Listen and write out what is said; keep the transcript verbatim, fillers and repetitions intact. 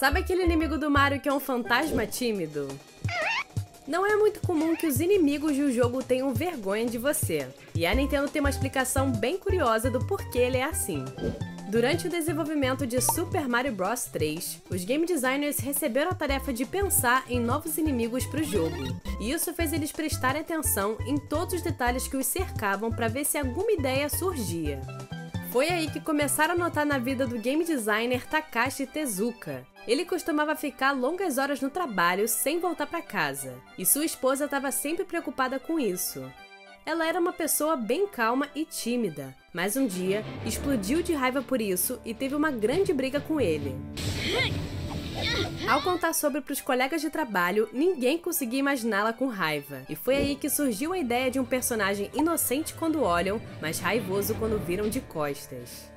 Sabe aquele inimigo do Mario que é um fantasma tímido? Não é muito comum que os inimigos do jogo tenham vergonha de você, e a Nintendo tem uma explicação bem curiosa do porquê ele é assim. Durante o desenvolvimento de Super Mario Bros três, os game designers receberam a tarefa de pensar em novos inimigos para o jogo. E isso fez eles prestarem atenção em todos os detalhes que os cercavam para ver se alguma ideia surgia. Foi aí que começaram a notar na vida do game designer Takashi Tezuka. Ele costumava ficar longas horas no trabalho sem voltar para casa, e sua esposa estava sempre preocupada com isso. Ela era uma pessoa bem calma e tímida, mas um dia explodiu de raiva por isso e teve uma grande briga com ele. Ao contar sobre para os colegas de trabalho, ninguém conseguia imaginá-la com raiva, e foi aí que surgiu a ideia de um personagem inocente quando olham, mas raivoso quando viram de costas.